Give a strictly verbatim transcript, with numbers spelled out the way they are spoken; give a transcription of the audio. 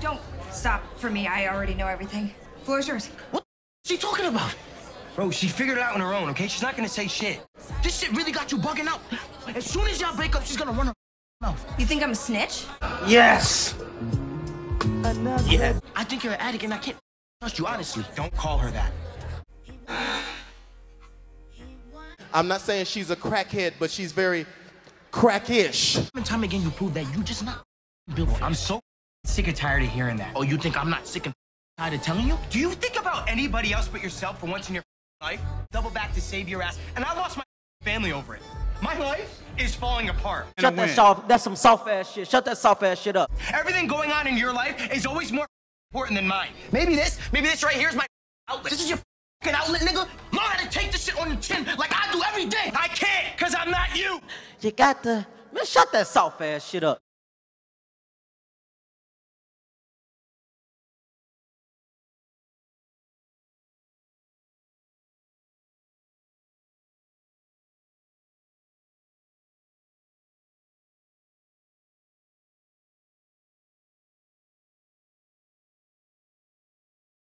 don't stop for me. I already know everything. Floor's yours. What the f is she talking about? Bro, she figured it out on her own, okay? She's not gonna say shit. This shit really got you bugging out. As soon as y'all break up, she's gonna run her mouth. You think I'm a snitch? Yes! Another. Yeah. I think you're an addict and I can't trust you, honestly. Don't call her that. I'm not saying she's a crackhead, but she's very crackish. Time and time again, you prove that you just not built for. I'm so sick and tired of hearing that. Oh, you think I'm not sick and tired of telling you? Do you think about anybody else but yourself for once in your life? Double back to save your ass, and I lost my family over it. My life is falling apart. Shut that soft, that's some soft ass shit. Shut that soft ass shit up. Everything going on in your life is always more important than mine. Maybe this, maybe this right here is my outlet. This is your fucking outlet, nigga. Learn how to take this shit on the chin like I do every day. I can't, cause I'm not you. You got to, man, shut that soft ass shit up.